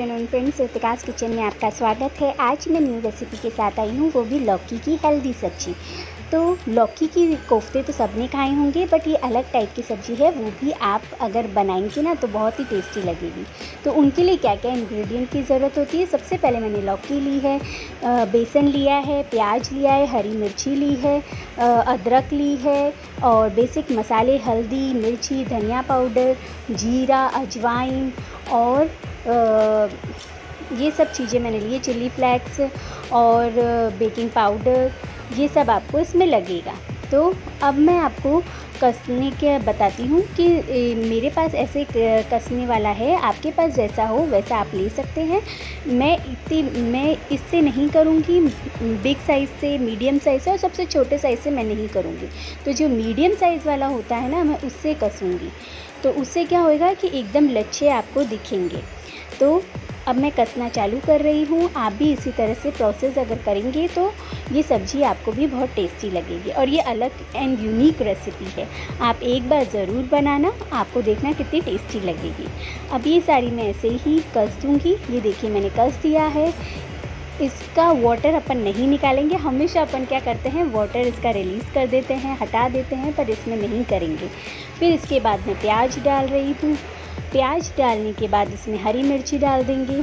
Afternoon friends, ऋतिकाज़ kitchen में आपका स्वागत है। आज मैं न्यू रेसिपी के साथ आई हूँ, वो भी लौकी की हेल्दी सब्जी। तो लौकी की कोफ्ते तो सबने खाए होंगे, बट ये अलग टाइप की सब्ज़ी है, वो भी आप अगर बनाएंगे ना तो बहुत ही टेस्टी लगेगी। तो उनके लिए क्या क्या इंग्रेडिएंट की ज़रूरत होती है, सबसे पहले मैंने लौकी ली है, बेसन लिया है, प्याज लिया है, हरी मिर्ची ली है, अदरक ली है और बेसिक मसाले हल्दी, मिर्ची, धनिया पाउडर, जीरा, अजवाइन और ये सब चीज़ें मैंने लिए, चिली फ्लेक्स और बेकिंग पाउडर, ये सब आपको इसमें लगेगा। तो अब मैं आपको कसने के बताती हूँ कि मेरे पास ऐसे कसने वाला है, आपके पास जैसा हो वैसा आप ले सकते हैं। मैं इससे नहीं करूँगी, बिग साइज़ से, मीडियम साइज़ से और सबसे छोटे साइज़ से मैं नहीं करूँगी। तो जो मीडियम साइज़ वाला होता है ना, मैं उससे कसूँगी, तो उससे क्या होएगा कि एकदम लच्छे आपको दिखेंगे। तो अब मैं कसना चालू कर रही हूँ, आप भी इसी तरह से प्रोसेस अगर करेंगे तो ये सब्ज़ी आपको भी बहुत टेस्टी लगेगी। और ये अलग एंड यूनिक रेसिपी है, आप एक बार ज़रूर बनाना, आपको देखना कितनी टेस्टी लगेगी। अब ये सारी मैं ऐसे ही कस दूँगी। ये देखिए मैंने कस दिया है, इसका वाटर अपन नहीं निकालेंगे। हमेशा अपन क्या करते हैं, वाटर इसका रिलीज़ कर देते हैं, हटा देते हैं, पर इसमें नहीं करेंगे। फिर इसके बाद मैं प्याज डाल रही हूँ, प्याज डालने के बाद इसमें हरी मिर्ची डाल देंगे।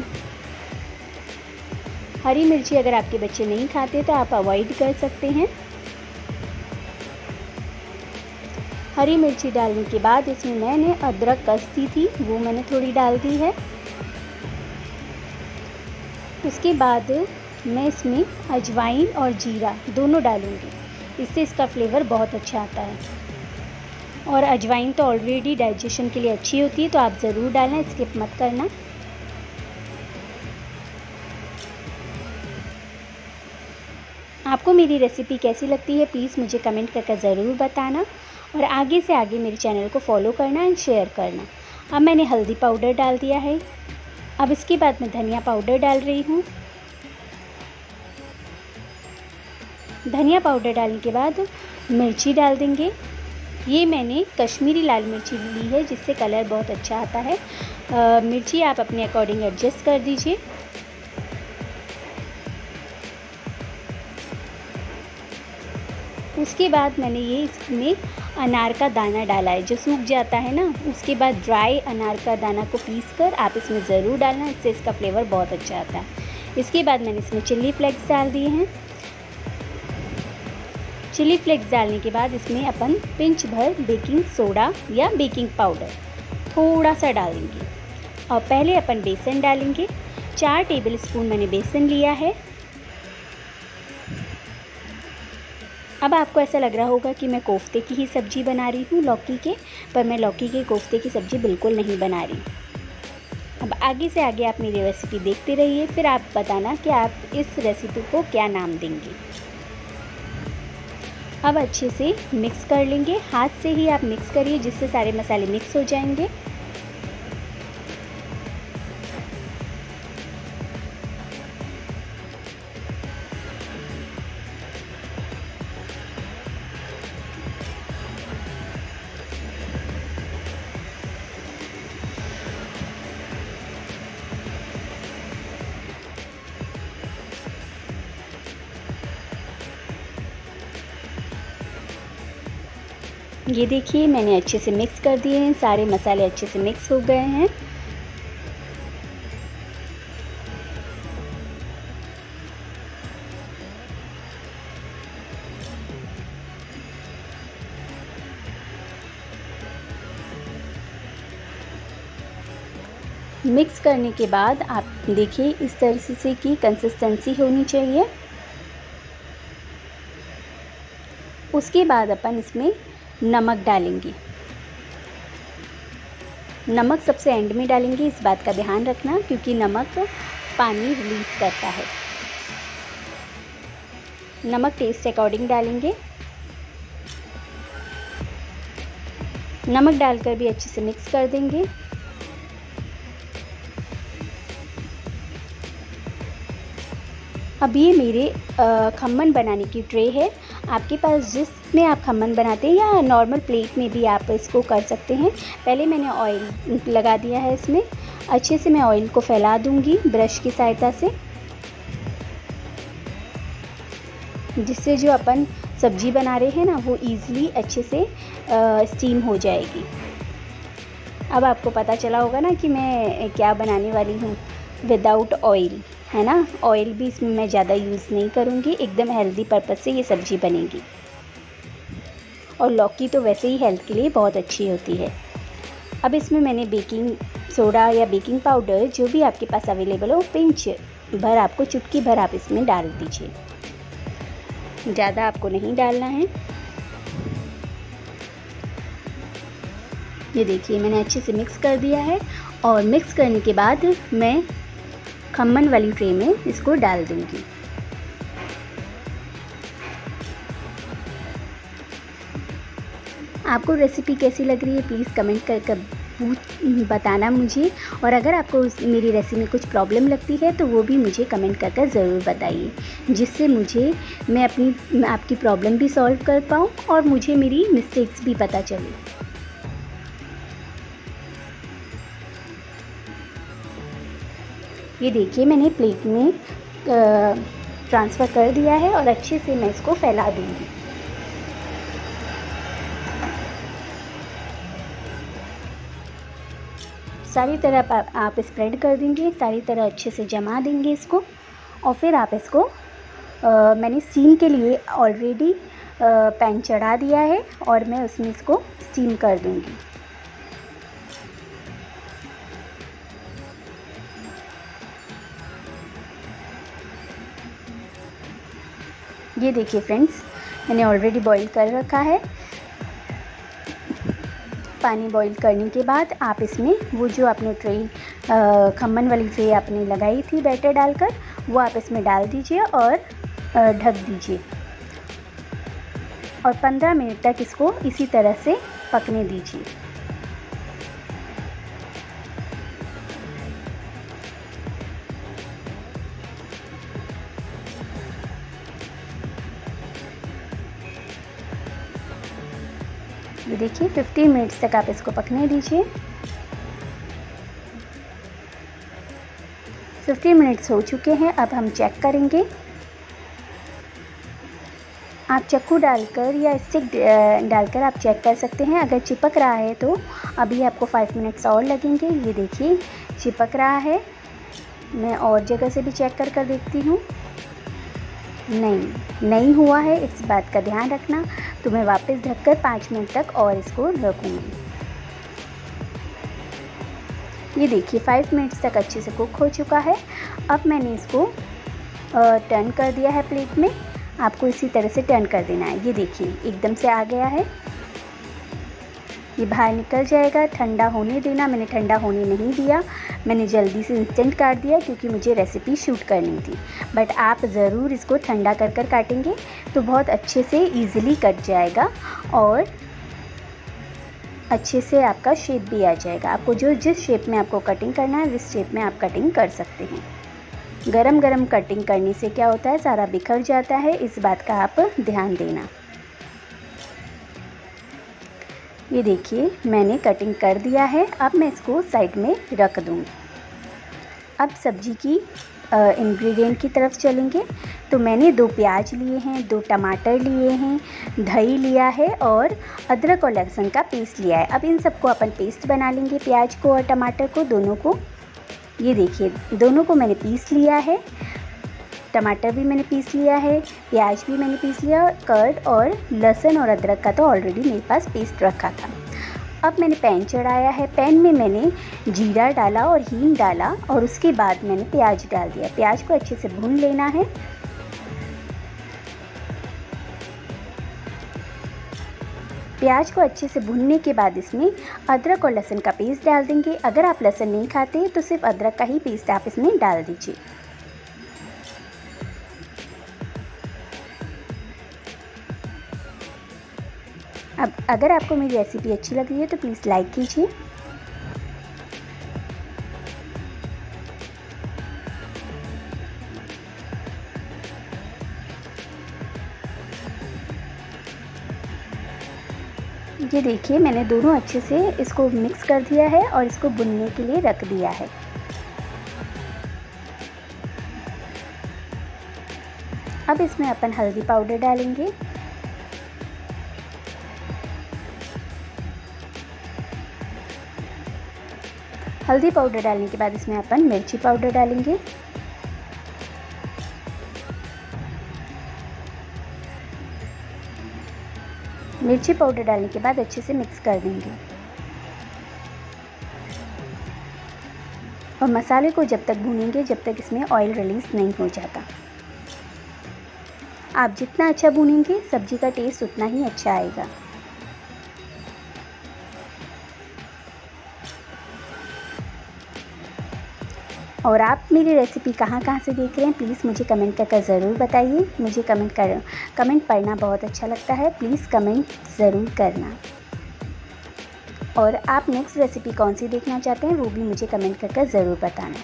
हरी मिर्ची अगर आपके बच्चे नहीं खाते तो आप अवॉइड कर सकते हैं। हरी मिर्ची डालने के बाद इसमें मैंने अदरक कस दी थी, वो मैंने थोड़ी डाल दी है। उसके बाद मैं इसमें अजवाइन और जीरा दोनों डालूँगी, इससे इसका फ्लेवर बहुत अच्छा आता है। और अजवाइन तो ऑलरेडी डाइजेशन के लिए अच्छी होती है, तो आप ज़रूर डालना, स्किप मत करना। आपको मेरी रेसिपी कैसी लगती है प्लीज़ मुझे कमेंट करके ज़रूर बताना, और आगे से आगे मेरे चैनल को फॉलो करना एंड शेयर करना। अब मैंने हल्दी पाउडर डाल दिया है, अब इसके बाद मैं धनिया पाउडर डाल रही हूँ। धनिया पाउडर डालने के बाद मिर्ची डाल देंगे। ये मैंने कश्मीरी लाल मिर्ची ली है, जिससे कलर बहुत अच्छा आता है। मिर्ची आप अपने अकॉर्डिंग एडजस्ट कर दीजिए। उसके बाद मैंने ये इसमें अनार का दाना डाला है, जो सूख जाता है ना, उसके बाद ड्राई अनार का दाना को पीसकर आप इसमें ज़रूर डालना, इससे इसका फ्लेवर बहुत अच्छा आता है। इसके बाद मैंने इसमें चिली फ्लेक्स डाल दिए हैं। चिली फ्लेक्स डालने के बाद इसमें अपन पिंच भर बेकिंग सोडा या बेकिंग पाउडर थोड़ा सा डालेंगे। और पहले अपन बेसन डालेंगे, 4 टेबलस्पून मैंने बेसन लिया है। अब आपको ऐसा लग रहा होगा कि मैं कोफ्ते की ही सब्ज़ी बना रही हूँ लौकी के, पर मैं लौकी के कोफ्ते की सब्ज़ी बिल्कुल नहीं बना रही। अब आगे से आगे आप मेरी रेसिपी देखते रहिए, फिर आप बताना कि आप इस रेसिपी को क्या नाम देंगे। अब अच्छे से मिक्स कर लेंगे, हाथ से ही आप मिक्स करिए, जिससे सारे मसाले मिक्स हो जाएंगे। ये देखिए मैंने अच्छे से मिक्स कर दिए हैं, सारे मसाले अच्छे से मिक्स हो गए हैं। मिक्स करने के बाद आप देखिए इस तरह से कि कंसिस्टेंसी होनी चाहिए। उसके बाद अपन इसमें नमक डालेंगे, नमक सबसे एंड में डालेंगे, इस बात का ध्यान रखना, क्योंकि नमक पानी रिलीज करता है। नमक टेस्ट अकॉर्डिंग डालेंगे। नमक डालकर भी अच्छे से मिक्स कर देंगे। अब ये मेरे खमन बनाने की ट्रे है, आपके पास जिसमें आप खमन बनाते हैं या नॉर्मल प्लेट में भी आप इसको कर सकते हैं। पहले मैंने ऑयल लगा दिया है, इसमें अच्छे से मैं ऑयल को फैला दूंगी ब्रश की सहायता से, जिससे जो अपन सब्जी बना रहे हैं ना वो ईज़िली अच्छे से स्टीम हो जाएगी। अब आपको पता चला होगा ना कि मैं क्या बनाने वाली हूँ विदाउट ऑयल, है ना। ऑयल भी इसमें मैं ज़्यादा यूज़ नहीं करूँगी, एकदम हेल्दी पर्पस से ये सब्ज़ी बनेगी। और लौकी तो वैसे ही हेल्थ के लिए बहुत अच्छी होती है। अब इसमें मैंने बेकिंग सोडा या बेकिंग पाउडर जो भी आपके पास अवेलेबल हो, पिंच भर, आपको चुटकी भर आप इसमें डाल दीजिए, ज़्यादा आपको नहीं डालना है। ये देखिए मैंने अच्छे से मिक्स कर दिया है और मिक्स करने के बाद मैं खमन वाली ट्रे में इसको डाल दूंगी। आपको रेसिपी कैसी लग रही है प्लीज़ कमेंट करके बताना मुझे, और अगर आपको मेरी रेसिपी में कुछ प्रॉब्लम लगती है तो वो भी मुझे कमेंट करके ज़रूर बताइए, जिससे मैं अपनी आपकी प्रॉब्लम भी सॉल्व कर पाऊँ और मुझे मेरी मिस्टेक्स भी पता चले। ये देखिए मैंने प्लेट में ट्रांसफ़र कर दिया है और अच्छे से मैं इसको फैला दूंगी। सारी तरफ आप स्प्रेड कर देंगे, सारी तरह अच्छे से जमा देंगे इसको। और फिर आप इसको मैंने स्टीम के लिए ऑलरेडी पैन चढ़ा दिया है और मैं उसमें इसको स्टीम कर दूंगी। ये देखिए फ्रेंड्स मैंने ऑलरेडी बॉईल कर रखा है। पानी बॉईल करने के बाद आप इसमें वो जो आपने ट्रे खमन वाली ट्रे आपने लगाई थी बैटर डालकर, वो आप इसमें डाल दीजिए और ढक दीजिए और 15 मिनट तक इसको इसी तरह से पकने दीजिए। ये देखिए 15 मिनट्स तक आप इसको पकने दीजिए। 15 मिनट्स हो चुके हैं, अब हम चेक करेंगे। आप चक्कू डालकर या स्टिक डालकर आप चेक कर सकते हैं, अगर चिपक रहा है तो अभी आपको 5 मिनट्स और लगेंगे। ये देखिए चिपक रहा है, मैं और जगह से भी चेक कर देखती हूँ, नहीं हुआ है, इस बात का ध्यान रखना। तो मैं वापस ढककर 5 मिनट तक और इसको रखूँगी। ये देखिए 5 मिनट्स तक अच्छे से कुक हो चुका है। अब मैंने इसको टर्न कर दिया है प्लेट में, आपको इसी तरह से टर्न कर देना है। ये देखिए एकदम से आ गया है, ये बाहर निकल जाएगा। ठंडा होने देना, मैंने ठंडा होने नहीं दिया, मैंने जल्दी से इंस्टेंट काट दिया क्योंकि मुझे रेसिपी शूट करनी थी। बट आप ज़रूर इसको ठंडा कर कर काटेंगे तो बहुत अच्छे से इजीली कट जाएगा और अच्छे से आपका शेप भी आ जाएगा। आपको जो जिस शेप में आपको कटिंग करना है उस शेप में आप कटिंग कर सकते हैं। गरम गरम कटिंग करने से क्या होता है, सारा बिखर जाता है, इस बात का आप ध्यान देना। ये देखिए मैंने कटिंग कर दिया है, अब मैं इसको साइड में रख दूँगी। अब सब्जी की इंग्रेडिएंट की तरफ चलेंगे। तो मैंने 2 प्याज लिए हैं, 2 टमाटर लिए हैं, दही लिया है और अदरक और लहसुन का पेस्ट लिया है। अब इन सबको अपन पेस्ट बना लेंगे, प्याज को और टमाटर को, दोनों को। ये देखिए दोनों को मैंने पीस लिया है, टमाटर भी मैंने पीस लिया है, प्याज भी मैंने पीस लिया, कर्ड और लहसुन और अदरक का तो ऑलरेडी मेरे पास पेस्ट रखा था। अब मैंने पैन चढ़ाया है, पैन में मैंने जीरा डाला और हींग डाला और उसके बाद मैंने प्याज डाल दिया। प्याज को अच्छे से भून लेना है। प्याज को अच्छे से भूनने के बाद इसमें अदरक और लहसुन का पेस्ट डाल देंगे। अगर आप लहसुन नहीं खाते तो सिर्फ अदरक का ही पेस्ट आप इसमें डाल दीजिए। अब अगर आपको मेरी रेसिपी अच्छी लग रही है तो प्लीज़ लाइक कीजिए। ये देखिए मैंने दोनों अच्छे से इसको मिक्स कर दिया है और इसको भुनने के लिए रख दिया है। अब इसमें अपन हल्दी पाउडर डालेंगे, हल्दी पाउडर डालने के बाद इसमें अपन मिर्ची पाउडर डालेंगे, मिर्ची पाउडर डालने के बाद अच्छे से मिक्स कर देंगे और मसाले को जब तक भूनेंगे जब तक इसमें ऑयल रिलीज़ नहीं हो जाता। आप जितना अच्छा भूनेंगे सब्जी का टेस्ट उतना ही अच्छा आएगा। और आप मेरी रेसिपी कहाँ कहाँ से देख रहे हैं प्लीज़ मुझे कमेंट करके ज़रूर बताइए। मुझे कमेंट पढ़ना बहुत अच्छा लगता है, प्लीज़ कमेंट ज़रूर करना। और आप नेक्स्ट रेसिपी कौन सी देखना चाहते हैं वो भी मुझे कमेंट करके ज़रूर बताना।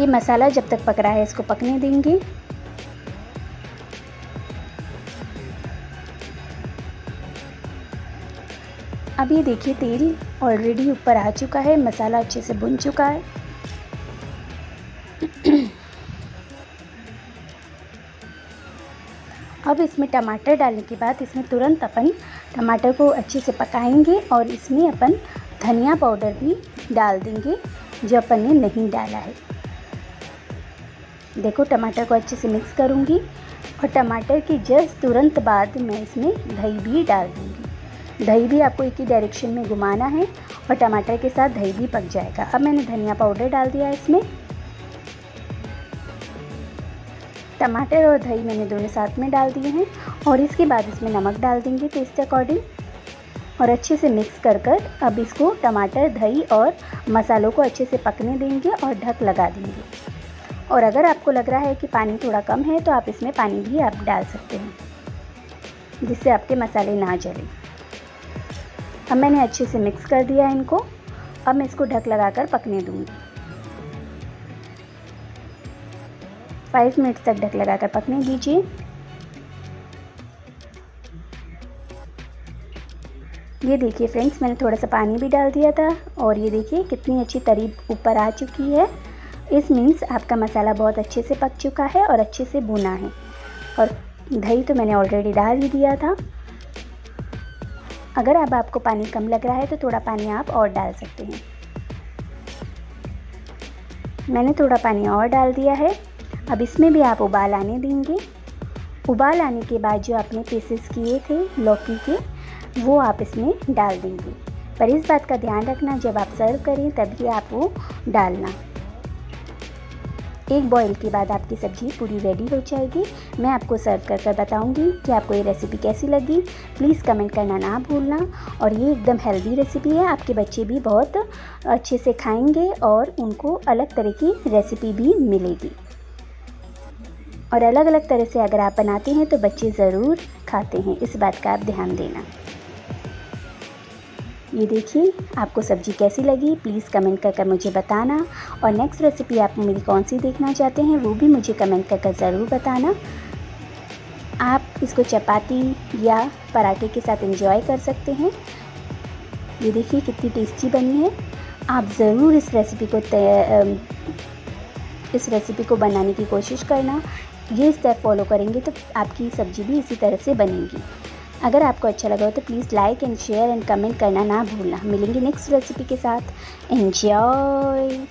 ये मसाला जब तक पक रहा है इसको पकने देंगे। अब ये देखिए तेल ऑलरेडी ऊपर आ चुका है, मसाला अच्छे से भुन चुका है। अब इसमें टमाटर डालने के बाद इसमें तुरंत अपन टमाटर को अच्छे से पकाएंगे और इसमें अपन धनिया पाउडर भी डाल देंगे जो अपन ने नहीं डाला है। देखो टमाटर को अच्छे से मिक्स करूँगी और टमाटर के जस्ट तुरंत बाद मैं इसमें दही भी डाल दूँगी। दही भी आपको एक ही डायरेक्शन में घुमाना है और टमाटर के साथ दही भी पक जाएगा। अब मैंने धनिया पाउडर डाल दिया है इसमें, टमाटर और दही मैंने दोनों साथ में डाल दिए हैं और इसके बाद इसमें नमक डाल देंगे टेस्ट अकॉर्डिंग और अच्छे से मिक्स कर कर अब इसको टमाटर दही और मसालों को अच्छे से पकने देंगे और ढक लगा देंगे। और अगर आपको लग रहा है कि पानी थोड़ा कम है तो आप इसमें पानी भी आप डाल सकते हैं जिससे आपके मसाले ना जलें। अब मैंने अच्छे से मिक्स कर दिया है इनको। अब मैं इसको ढक लगाकर पकने दूंगी। 5 मिनट तक ढक लगाकर पकने दीजिए। ये देखिए फ्रेंड्स मैंने थोड़ा सा पानी भी डाल दिया था और ये देखिए कितनी अच्छी तरी ऊपर आ चुकी है। इस मीन्स आपका मसाला बहुत अच्छे से पक चुका है और अच्छे से भुना है। और दही तो मैंने ऑलरेडी डाल ही दिया था। अगर अब आपको पानी कम लग रहा है तो थोड़ा पानी आप और डाल सकते हैं। मैंने थोड़ा पानी और डाल दिया है। अब इसमें भी आप उबाल आने देंगे। उबाल आने के बाद जो आपने पीसेस किए थे लौकी के वो आप इसमें डाल देंगे, पर इस बात का ध्यान रखना जब आप सर्व करें तभी आप वो डालना। एक बॉईल के बाद आपकी सब्ज़ी पूरी रेडी हो जाएगी। मैं आपको सर्व कर कर बताऊँगी कि आपको ये रेसिपी कैसी लगी। प्लीज़ कमेंट करना ना भूलना। और ये एकदम हेल्दी रेसिपी है, आपके बच्चे भी बहुत अच्छे से खाएंगे और उनको अलग तरह की रेसिपी भी मिलेगी। और अलग अलग तरह से अगर आप बनाते हैं तो बच्चे ज़रूर खाते हैं, इस बात का आप ध्यान देना। ये देखिए आपको सब्ज़ी कैसी लगी प्लीज़ कमेंट करके मुझे बताना। और नेक्स्ट रेसिपी आप मेरी कौन सी देखना चाहते हैं वो भी मुझे कमेंट करके ज़रूर बताना। आप इसको चपाती या पराठे के साथ एंजॉय कर सकते हैं। ये देखिए कितनी टेस्टी बनी है। आप ज़रूर इस रेसिपी को बनाने की कोशिश करना। ये स्टेप फॉलो करेंगे तो आपकी सब्ज़ी भी इसी तरह से बनेगी। अगर आपको अच्छा लगा हो तो please like and share and comment करना ना भूलना। मिलेंगे नेक्स्ट रेसिपी के साथ। एंजॉय।